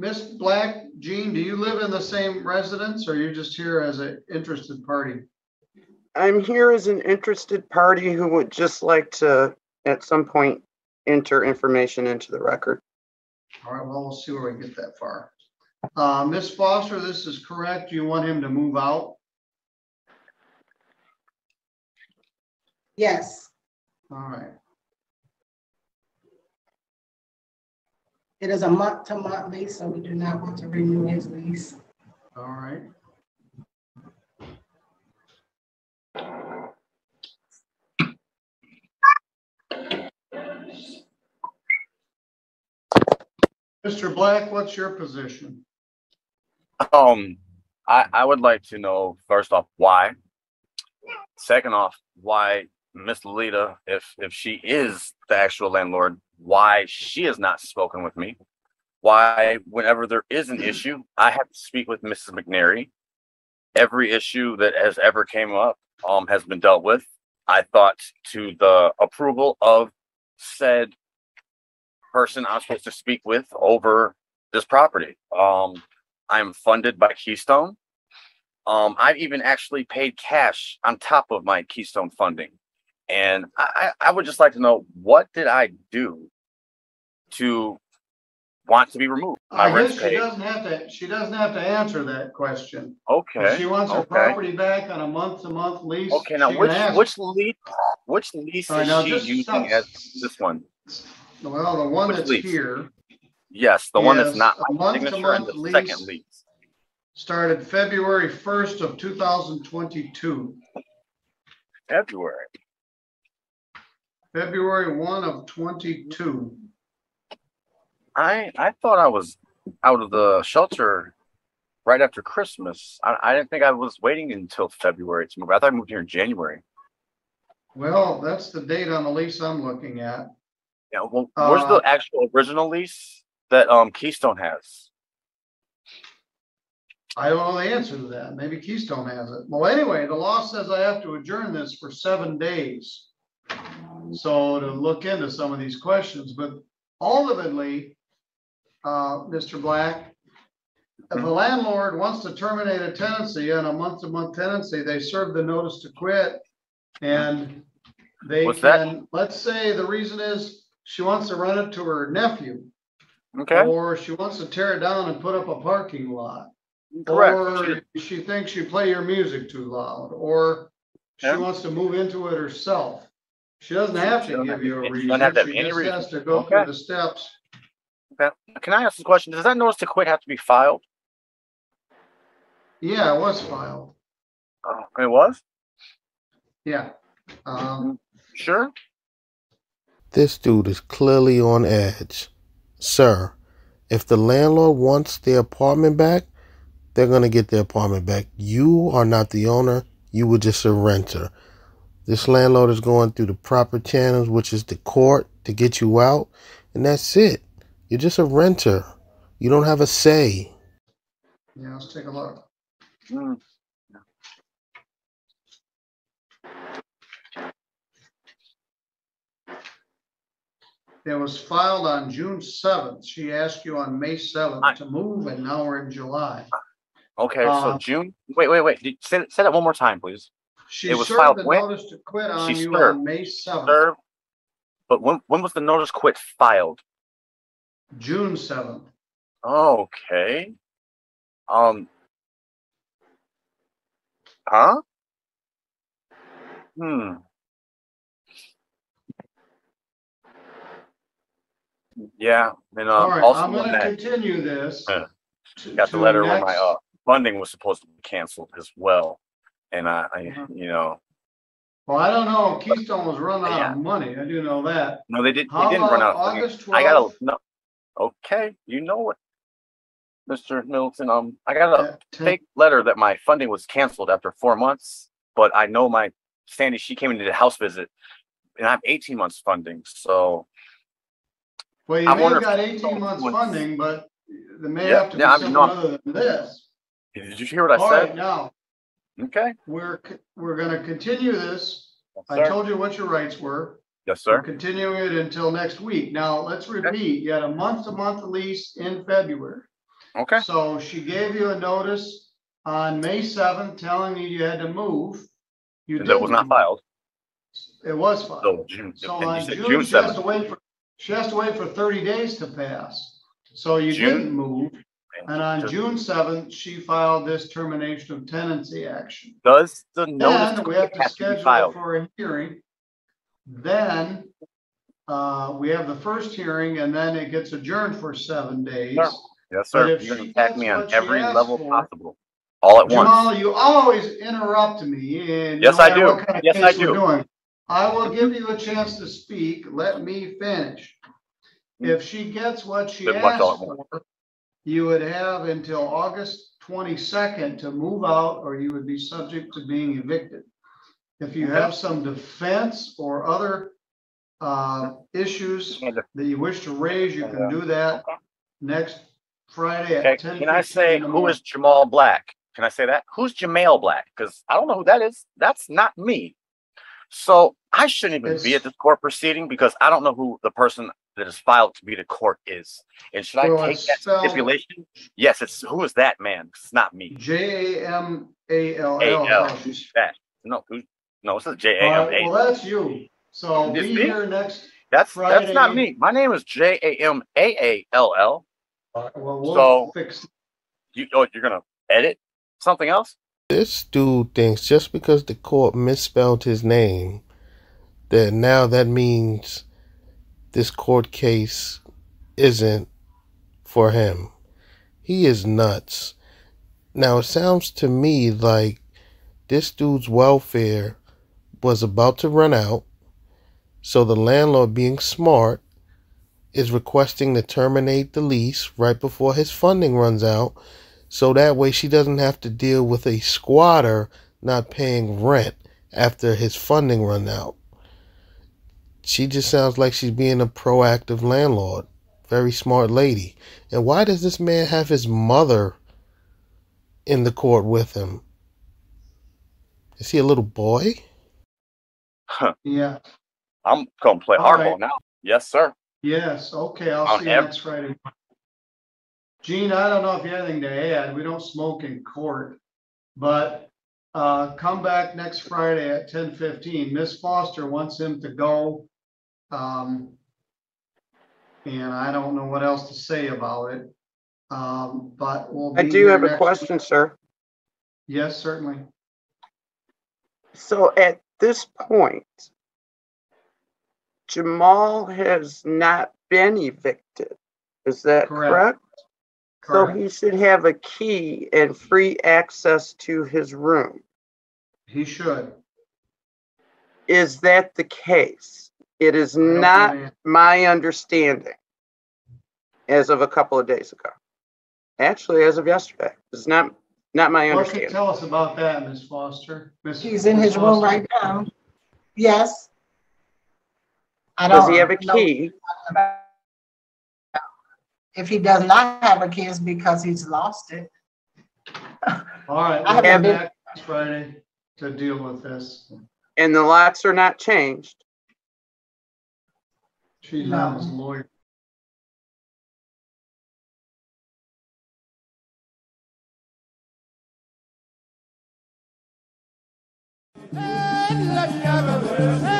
Ms. Black, Jean, do you live in the same residence, or are you just here as an interested party? I'm here as an interested party who would just like to, at some point, enter information into the record. All right, well, we'll see where we get that far. Ms. Foster, this is correct. You want him to move out? Yes. All right. It is a month-to-month lease, so we do not want to renew his lease. All right. Mr. Black, what's your position? I would like to know, first off, why. Second off, why Ms. Lolita, if she is the actual landlord, why she has not spoken with me. Why, whenever there is an issue, I have to speak with Mrs. McNary. Every issue that has ever came up has been dealt with. I thought to the approval of said person I'm supposed to speak with over this property. I'm funded by Keystone. I've even actually paid cash on top of my Keystone funding. And I would just like to know, what did I do to want to be removed? She doesn't have to answer that question. Okay. If she wants her property back on a month-to-month lease. Okay. Now, which lease is she using as this one? Well, the one that's here. Yes, the one that's not my signature and the second lease. Started February 1st of 2022. February 1 of 22. I thought I was out of the shelter right after Christmas. I didn't think I was waiting until February to move. I thought I moved here in January. Well, that's the date on the lease I'm looking at. Yeah, well, where's the actual original lease that Keystone has? I don't know the answer to that. Maybe Keystone has it. Well, anyway, the law says I have to adjourn this for 7 days. So to look into some of these questions, but ultimately, Mr. Black, if a landlord wants to terminate a tenancy on a month-to-month tenancy, they serve the notice to quit, and they let's say the reason is she wants to rent it to her nephew, okay, or she wants to tear it down and put up a parking lot, correct, or she thinks you play your music too loud, or she wants to move into it herself. She doesn't have to give you a reason. She just has to go through the steps. Okay. Can I ask a question? Does that notice to quit have to be filed? Yeah, it was filed. It was? Yeah. Sure. This dude is clearly on edge. Sir, if the landlord wants their apartment back, they're going to get their apartment back. You are not the owner. You were just a renter. This landlord is going through the proper channels, which is the court, to get you out. And that's it. You're just a renter. You don't have a say. Yeah, let's take a look. It was filed on June 7th. She asked you on May 7th to move, and now we're in July. Okay, so June. Wait. Say that one more time, please. She served the notice to quit on you on May 7th. But when was the notice quit filed? June 7th. Okay. Yeah. And all right, also I'm going to continue this. Got the letter where my funding was supposed to be canceled as well. And I, you know. Well, I don't know. Keystone was run out of money. I do know that. No, they didn't. They didn't run out. August 12th. I gotta no. Okay, you know what, Mr. Middleton. I got a fake letter that my funding was canceled after 4 months. But I know my Sandy. She came into the house visit, and I have 18 months funding. So. Well, you may have got 18 months funding, but they may have to be something other than this. Did you hear what I said? All right, now. Okay. We're going to continue this. Yes, I told you what your rights were. Yes, sir. We're continuing it until next week. Now, let's repeat. You had a month-to-month lease in February. Okay. So she gave you a notice on May 7th telling you you had to move. You didn't. That was not filed. It was filed. So, on June 7th. She has to wait for 30 days to pass. So you didn't move. And on June 7th, she filed this termination of tenancy action. Does the notice then we have to schedule for a hearing? Then we have the first hearing, and then it gets adjourned for 7 days. Sure. Yes, sir. You're going to attack me on every level possible, all at once. Jamal, you always interrupt me. Yes, I do. Yes, I do. I will give you a chance to speak. Let me finish. If she gets what she asked for, you would have until August 22nd to move out, or you would be subject to being evicted. If you have some defense or other issues that you wish to raise, you can do that next Friday at 10:15. Can I say who is Jamal Black? Can I say that? Who's Jamal Black? Because I don't know who that is. That's not me. So I shouldn't even be at this court proceeding because I don't know who the person that is filed to be the court is. And should I take that stipulation? Yes, it's who is that man? It's not me. J-A-M-A-L-L. No, it says J-A-M-A. Well, that's you. So be here next Friday. That's not me. My name is J-A-M-A-A-L-L. Well, so fix you're going to edit something else? This dude thinks just because the court misspelled his name, that now that means this court case isn't for him. He is nuts. Now, it sounds to me like this dude's welfare was about to run out, so the landlord, being smart, is requesting to terminate the lease right before his funding runs out, so that way she doesn't have to deal with a squatter not paying rent after his funding runs out. She just sounds like she's being a proactive landlord. Very smart lady. And why does this man have his mother in the court with him? Is he a little boy? Huh. Yeah. I'm going to play hardball now. Yes, sir. Yes. Okay. I'll see you next Friday. Gene, I don't know if you have anything to add. We don't smoke in court. But come back next Friday at 10:15. Ms. Foster wants him to go. And I don't know what else to say about it, but we'll be. I do have a question, sir. Yes, certainly. So at this point, Jamal has not been evicted. Is that correct? Correct. So he should have a key and free access to his room. He should. Is that the case? It is not my understanding as of a couple of days ago. Actually, as of yesterday. It's not my understanding. What can you tell us about that, Ms. Foster? He's in his room right now. Yes. Does he have a key? If he does not have a key, it's because he's lost it. All right. We'll come back next Friday to deal with this. And the lots are not changed. She's not his lawyer.